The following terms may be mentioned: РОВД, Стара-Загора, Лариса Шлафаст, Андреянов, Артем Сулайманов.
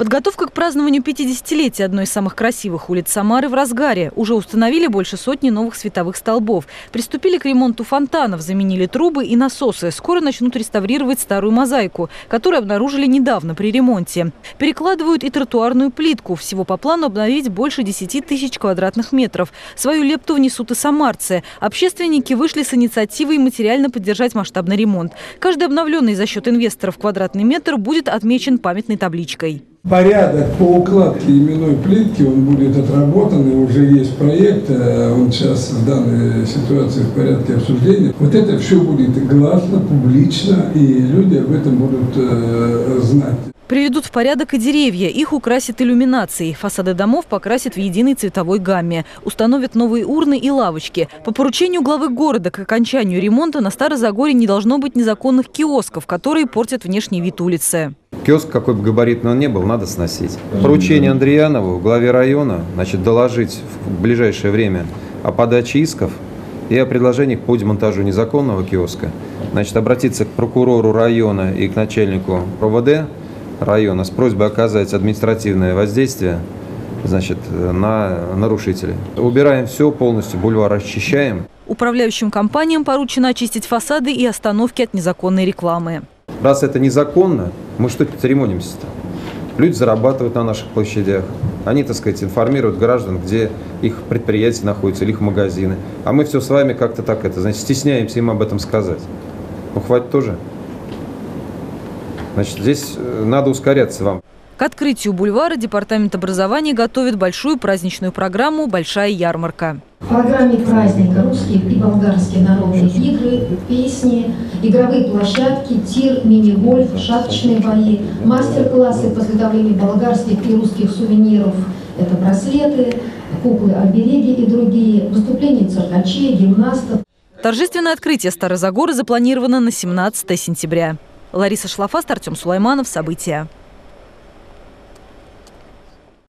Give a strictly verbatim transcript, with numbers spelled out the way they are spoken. Подготовка к празднованию пятидесятилетия одной из самых красивых улиц Самары в разгаре. Уже установили больше сотни новых световых столбов. Приступили к ремонту фонтанов, заменили трубы и насосы. Скоро начнут реставрировать старую мозаику, которую обнаружили недавно при ремонте. Перекладывают и тротуарную плитку. Всего по плану обновить больше десяти тысяч квадратных метров. Свою лепту внесут и самарцы. Общественники вышли с инициативой материально поддержать масштабный ремонт. Каждый обновленный за счет инвесторов квадратный метр будет отмечен памятной табличкой. Порядок по укладке именной плитки, он будет отработан, и уже есть проект, он сейчас в данной ситуации в порядке обсуждения. Вот это все будет гласно, публично, и люди об этом будут э, знать. Приведут в порядок и деревья, их украсят иллюминацией. Фасады домов покрасят в единой цветовой гамме. Установят новые урны и лавочки. По поручению главы города к окончанию ремонта на Старо-Загоре не должно быть незаконных киосков, которые портят внешний вид улицы. Киоск, какой бы габаритный он ни был, надо сносить. Поручение Андреянову, главе района, значит, доложить в ближайшее время о подаче исков и о предложениях по демонтажу незаконного киоска. Значит, обратиться к прокурору района и к начальнику РОВД района с просьбой оказать административное воздействие, значит, на нарушителей. Убираем все полностью, бульвар расчищаем. Управляющим компаниям поручено очистить фасады и остановки от незаконной рекламы. Раз это незаконно, мы что церемонимся-то? Люди зарабатывают на наших площадях. Они, так сказать, информируют граждан, где их предприятия находятся или их магазины. А мы все с вами как-то так, это, значит, стесняемся им об этом сказать. Ну, хватит тоже. Значит, здесь надо ускоряться вам. К открытию бульвара департамент образования готовит большую праздничную программу «Большая ярмарка». В программе праздника русские и болгарские народные игры, песни, игровые площадки, тир, мини-гольф, шапочные бои, мастер-классы по изготовлению болгарских и русских сувениров. Это браслеты, куклы-обереги и другие, выступления циркачей, гимнастов. Торжественное открытие Стара-Загоры запланировано на семнадцатое сентября. Лариса Шлафаст, Артем Сулайманов. События.